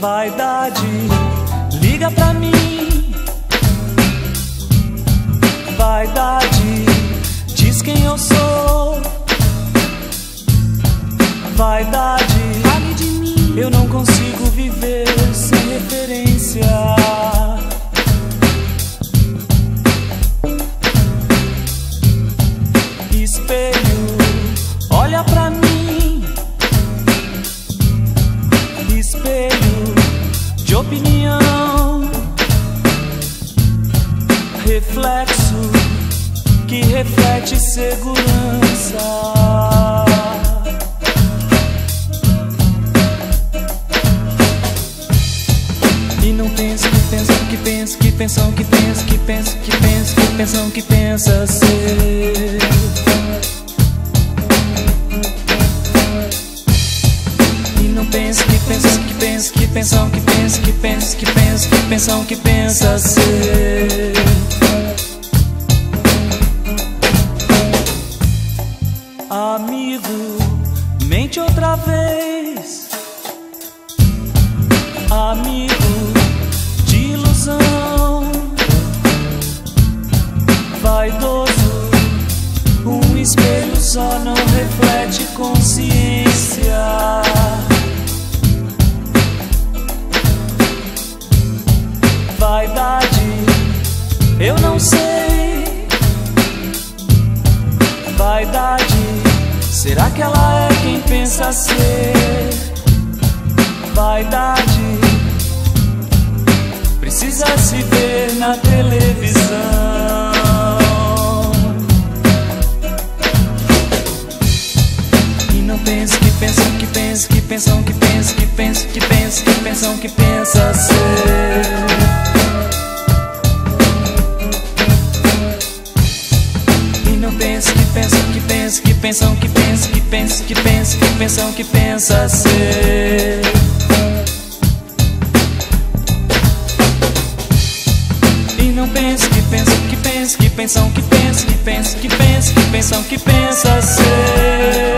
Vaidade, liga pra mim. Vaidade, diz quem eu sou. Vaidade, fale de mim. Eu não consigo viver sem referência. Espelho, olha pra mim. Espelho de opinião. Reflexo que reflete segurança. E não penso que pensa, que pensa, que pensam, que pensa, que pensa, que pensa, que pensam, que pensa ser. Que pensam, que pensa, que pensa, que pensa, que pensam, que pensa ser. Amigo, mente outra vez. Amigo de ilusão. Vaidoso, espelho só não reflete consciência. Vaidade, eu não sei. Vaidade, será que ela é quem pensa ser? Vaidade, precisa se ver na televisão. E não pensa que pensa, que pensa, que pensam, que pensa, que pensa, que pensa, que pensam, que pensa ser. Que pensa, que pensam, que pensa, que pensa, que pensa, que pensam, que pensa ser. E não pensa, que pensa, que pensa, que pensam, que pensa, que pensa, que pensa, que pensam, que pensa ser.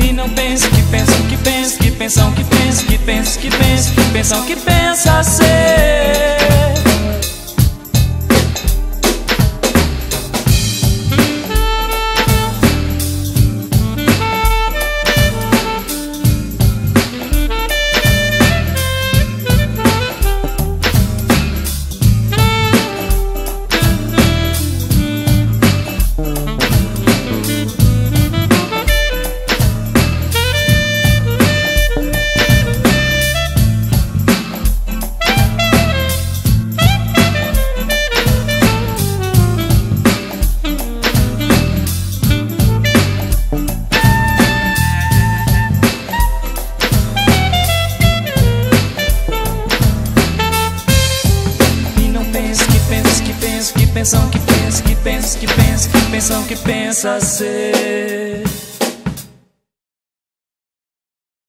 E não pensa, que pensa, que pensa, que pensam, que pensa, que pensa, que pensa, que pensam, que pensa ser. Que pensam, que pensa, que pensa, que pensa, que pensam, que pensa ser.